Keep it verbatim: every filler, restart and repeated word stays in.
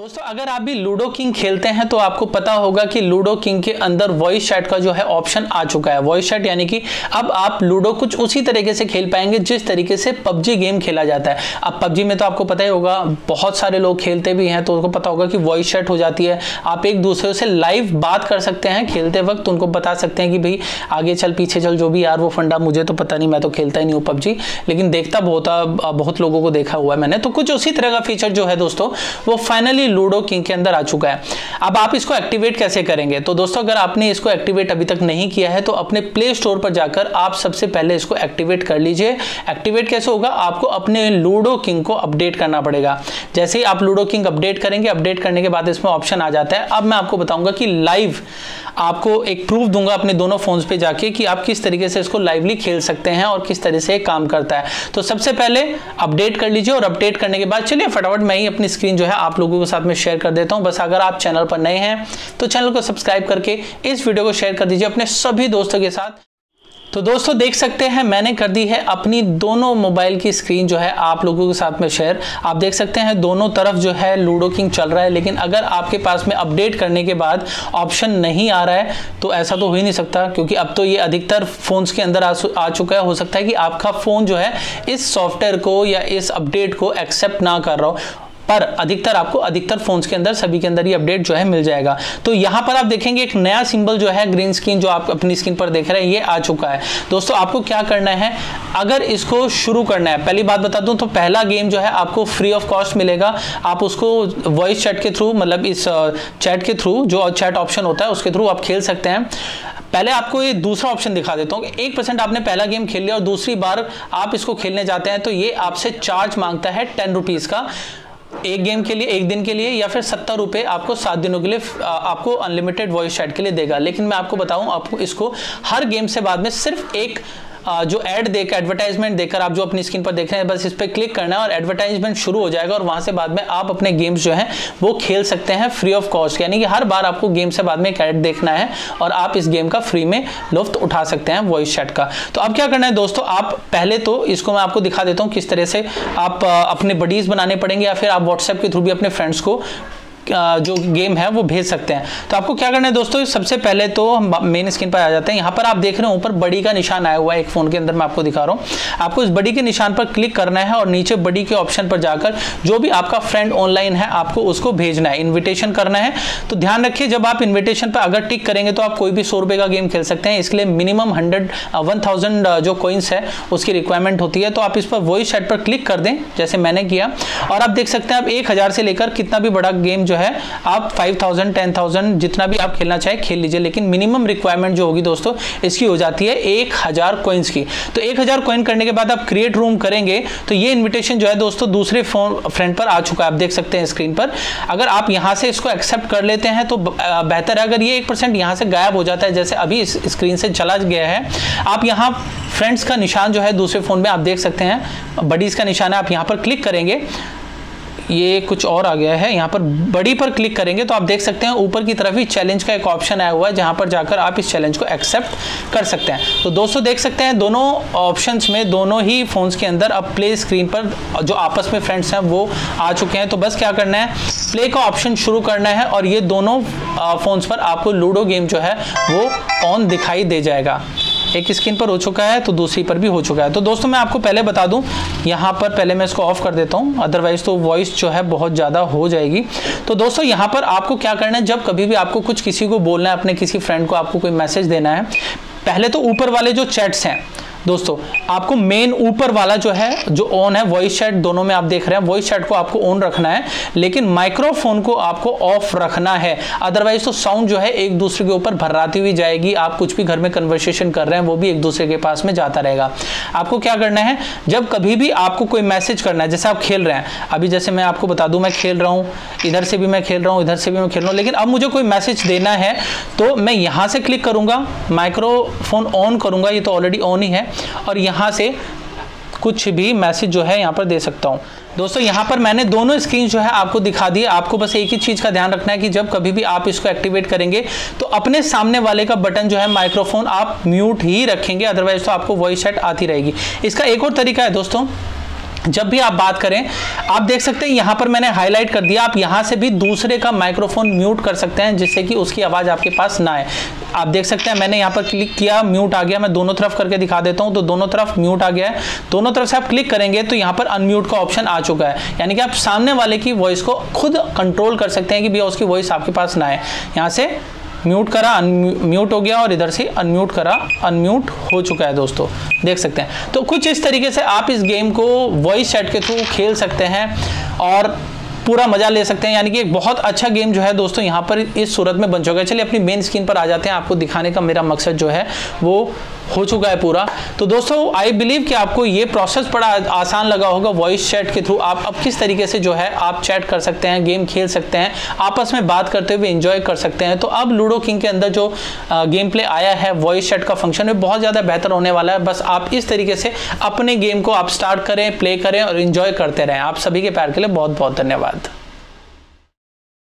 दोस्तों अगर आप भी लूडो किंग खेलते हैं तो आपको पता होगा कि लूडो किंग के अंदर वॉइस चैट का जो है ऑप्शन आ चुका है। वॉइस चैट यानी कि अब आप लूडो कुछ उसी तरीके से खेल पाएंगे जिस तरीके से पबजी गेम खेला जाता है। अब पबजी में तो आपको पता ही होगा, बहुत सारे लोग खेलते भी हैं तो उनको पता होगा कि वॉइस चैट हो जाती है, आप एक दूसरे से लाइव बात कर सकते हैं खेलते वक्त, उनको बता सकते हैं कि भाई आगे चल पीछे चल जो भी यार वो फंडा। मुझे तो पता नहीं, मैं तो खेलता ही नहीं हूँ पबजी, लेकिन देखता बहुत बहुत लोगों को देखा हुआ है मैंने। तो कुछ उसी तरह का फीचर जो है दोस्तों वो फाइनली लूडो किंग के अंदर आ चुका है। अब आप इसको एक्टिवेट कैसे करेंगे? तो दोस्तों अगर आपने इसको एक्टिवेट अभी तक नहीं किया है तो अपने प्ले स्टोर पर जाकर आप सबसे पहले इसको एक्टिवेट कर लीजिए। एक्टिवेट कैसे होगा? आपको अपने लूडो किंग को अपडेट करना पड़ेगा। जैसे ही आप लूडो किंग अपडेट करेंगे, अपडेट करने के बाद इसमें ऑप्शन आ जाता है। अब मैं आपको बताऊंगा कि लाइव आपको एक प्रूफ दूंगा अपने दोनों फोन्स पे जाके कि आप किस तरीके से इसको लाइवली खेल सकते हैं और किस तरह से काम करता है। तो सबसे पहले अपडेट कर लीजिए और अपडेट करने के बाद चलिए फटाफट मैं ही अपनी स्क्रीन जो है आप लोगों के साथ में शेयर कर देता हूं। बस अगर आप चैनल पर नए हैं तो चैनल को सब्सक्राइब करके इस वीडियो को शेयर कर दीजिए अपने सभी दोस्तों के साथ। तो दोस्तों देख सकते हैं मैंने कर दी है अपनी दोनों मोबाइल की स्क्रीन जो है आप लोगों के साथ में शेयर। आप देख सकते हैं दोनों तरफ जो है लूडो किंग चल रहा है, लेकिन अगर आपके पास में अपडेट करने के बाद ऑप्शन नहीं आ रहा है तो ऐसा तो हो ही नहीं सकता, क्योंकि अब तो ये अधिकतर फ़ोन्स के अंदर आ, आ चुका है। हो सकता है कि आपका फ़ोन जो है इस सॉफ्टवेयर को या इस अपडेट को एक्सेप्ट ना कर रहा हो, पर अधिकतर आपको अधिकतर फोन्स के अंदर सभी के अंदर ये अपडेट जो है मिल जाएगा। तो यहाँ पर आप देखेंगे एक नया सिंबल जो है ग्रीन स्क्रीन जो आप अपनी स्क्रीन पर देख रहे हैं ये आ चुका है। दोस्तों आपको क्या करना है, अगर इसको शुरू करना है, पहली बात बता दूं तो पहला गेम जो है आपको फ्री ऑफ कॉस्ट मिलेगा। आप उसको वॉइस चैट के थ्रू, मतलब इस चैट के थ्रू जो चैट ऑप्शन होता है उसके थ्रू आप खेल सकते हैं। पहले आपको ये दूसरा ऑप्शन दिखा देता हूँ। एक परसेंट आपने पहला गेम खेल लिया और दूसरी बार आप इसको खेलने जाते हैं तो ये आपसे चार्ज मांगता है टेन रुपीज़ का, एक गेम के लिए, एक दिन के लिए, या फिर सत्तर रुपये आपको सात दिनों के लिए आपको अनलिमिटेड वॉइस चैट के लिए देगा। लेकिन मैं आपको बताऊं, आपको इसको हर गेम से बाद में सिर्फ एक जो ऐड देकर, एडवर्टाइजमेंट देकर, आप जो अपनी स्क्रीन पर देख रहे हैं बस इस पर क्लिक करना है और एडवर्टाइजमेंट शुरू हो जाएगा और वहाँ से बाद में आप अपने गेम्स जो हैं वो खेल सकते हैं फ्री ऑफ कॉस्ट। यानी कि हर बार आपको गेम से बाद में एक ऐड देखना है और आप इस गेम का फ्री में लुफ्त उठा सकते हैं वॉइस चैट का। तो अब क्या करना है दोस्तों, आप पहले तो इसको मैं आपको दिखा देता हूँ किस तरह से आप अपने बडीज़ बनाने पड़ेंगे या फिर आप व्हाट्सएप के थ्रू भी अपने फ्रेंड्स को जो गेम है वो भेज सकते हैं। तो आपको क्या करना है दोस्तों, सबसे पहले तो हम मेन स्क्रीन पर आ जाते हैं। यहाँ पर आप देख रहे हो ऊपर बड़ी का निशान आया हुआ है एक फ़ोन के अंदर, मैं आपको दिखा रहा हूँ। आपको इस बड़ी के निशान पर क्लिक करना है और नीचे बड़ी के ऑप्शन पर जाकर जो भी आपका फ्रेंड ऑनलाइन है आपको उसको भेजना है, इन्विटेशन करना है। तो ध्यान रखिए, जब आप इन्विटेशन पर अगर टिक करेंगे तो आप कोई भी सौ रुपये का गेम खेल सकते हैं, इसलिए मिनिमम हंड्रेड वन थाउजेंड जो कॉइन्स है उसकी रिक्वायरमेंट होती है। तो आप इस पर वॉइस चैट पर क्लिक कर दें जैसे मैंने किया और आप देख सकते हैं आप एक हज़ार से लेकर कितना भी बड़ा गेम जो है आप फाइव थाउजेंड, टेन थाउजेंड जितना भी आप खेलना चाहे खेल लीजिए, लेकिन मिनिमम रिक्वायरमेंट जो होगी दोस्तों इसकी हो जाती है एक हजार कॉइन्स की। तो एक हजार कॉइन करने के बाद आप क्रिएट रूम करेंगे तो ये इनविटेशन जो है दोस्तों दूसरे फ्रेंड पर आ चुका है, आप देख सकते हैं स्क्रीन पर। अगर आप यहां से इसको एक्सेप्ट कर लेते हैं तो बेहतर है। अगर ये एक परसेंट यहां से गायब हो जाता है, जैसे अभी इस स्क्रीन से चला गया है, आप यहां फ्रेंड्स का निशान जो है दूसरे फोन में आप देख सकते हैं, बडीज का निशान है, आप यहां पर क्लिक करेंगे, ये कुछ और आ गया है, यहाँ पर बड़ी पर क्लिक करेंगे तो आप देख सकते हैं ऊपर की तरफ ही चैलेंज का एक ऑप्शन आया हुआ है जहाँ पर जाकर आप इस चैलेंज को एक्सेप्ट कर सकते हैं। तो दोस्तों देख सकते हैं दोनों ऑप्शंस में, दोनों ही फ़ोन्स के अंदर अब प्ले स्क्रीन पर जो आपस में फ्रेंड्स हैं वो आ चुके हैं। तो बस क्या करना है, प्ले का ऑप्शन शुरू करना है और ये दोनों फ़ोन्स पर आपको लूडो गेम जो है वो ऑन दिखाई दे जाएगा। एक स्क्रीन पर हो चुका है तो दूसरी पर भी हो चुका है। तो दोस्तों मैं आपको पहले बता दूं, यहाँ पर पहले मैं इसको ऑफ कर देता हूँ, अदरवाइज तो वॉइस जो है बहुत ज़्यादा हो जाएगी। तो दोस्तों यहाँ पर आपको क्या करना है, जब कभी भी आपको कुछ किसी को बोलना है, अपने किसी फ्रेंड को आपको कोई मैसेज देना है, पहले तो ऊपर वाले जो चैट्स हैं दोस्तों आपको मेन ऊपर वाला जो है जो ऑन है, वॉइस चैट दोनों में आप देख रहे हैं वॉइस चैट को आपको ऑन रखना है, लेकिन माइक्रोफोन को आपको ऑफ रखना है। अदरवाइज तो साउंड जो है एक दूसरे के ऊपर भर्राती हुई जाएगी, आप कुछ भी घर में कन्वर्सेशन कर रहे हैं वो भी एक दूसरे के पास में जाता रहेगा। आपको क्या करना है, जब कभी भी आपको कोई मैसेज करना है, जैसे आप खेल रहे हैं अभी, जैसे मैं आपको बता दूं मैं खेल रहा हूँ, इधर से भी मैं खेल रहा हूँ, इधर से भी मैं खेल रहा हूँ, लेकिन अब मुझे कोई मैसेज देना है तो मैं यहाँ से क्लिक करूँगा, माइक्रोफोन ऑन करूँगा, ये तो ऑलरेडी ऑन ही है, और यहाँ से कुछ भी मैसेज जो है यहाँ पर दे सकता हूँ। दोस्तों यहाँ पर मैंने दोनों स्क्रीन जो है आपको दिखा दी। आपको बस एक ही चीज़ का ध्यान रखना है कि जब कभी भी आप इसको एक्टिवेट करेंगे तो अपने सामने वाले का बटन जो है माइक्रोफोन आप म्यूट ही रखेंगे, अदरवाइज तो आपको वॉइस चैट आती रहेगी। इसका एक और तरीका है दोस्तों, जब भी आप बात करें, आप देख सकते हैं यहाँ पर मैंने हाईलाइट कर दिया, आप यहाँ से भी दूसरे का माइक्रोफोन म्यूट कर सकते हैं जिससे कि उसकी आवाज़ आपके पास ना आए। आप देख सकते हैं मैंने यहाँ पर क्लिक किया, म्यूट आ गया। मैं दोनों तरफ करके दिखा देता हूँ, तो दोनों तरफ म्यूट आ गया है। दोनों तरफ से आप क्लिक करेंगे तो यहाँ पर अनम्यूट का ऑप्शन आ चुका है, यानी कि आप सामने वाले की वॉइस को खुद कंट्रोल कर सकते हैं कि भैया उसकी वॉइस आपके पास ना आए। यहाँ से म्यूट करा, अनम्यूट हो गया, और इधर से अनम्यूट करा, अनम्यूट हो चुका है दोस्तों, देख सकते हैं। तो कुछ इस तरीके से आप इस गेम को वॉइस चैट के थ्रू खेल सकते हैं और पूरा मजा ले सकते हैं, यानी कि एक बहुत अच्छा गेम जो है दोस्तों यहाँ पर इस सूरत में बन चुका है। चलिए अपनी मेन स्क्रीन पर आ जाते हैं, आपको दिखाने का मेरा मकसद जो है वो हो चुका है पूरा। तो दोस्तों आई बिलीव कि आपको ये प्रोसेस बड़ा आसान लगा होगा। वॉइस चैट के थ्रू आप अब किस तरीके से जो है आप चैट कर सकते हैं, गेम खेल सकते हैं, आपस में बात करते हुए एंजॉय कर सकते हैं। तो अब लूडो किंग के अंदर जो गेम प्ले आया है वॉइस चैट का फंक्शन है बहुत ज़्यादा बेहतर होने वाला है। बस आप इस तरीके से अपने गेम को आप स्टार्ट करें, प्ले करें और इन्जॉय करते रहें। आप सभी के प्यार के लिए बहुत बहुत धन्यवाद।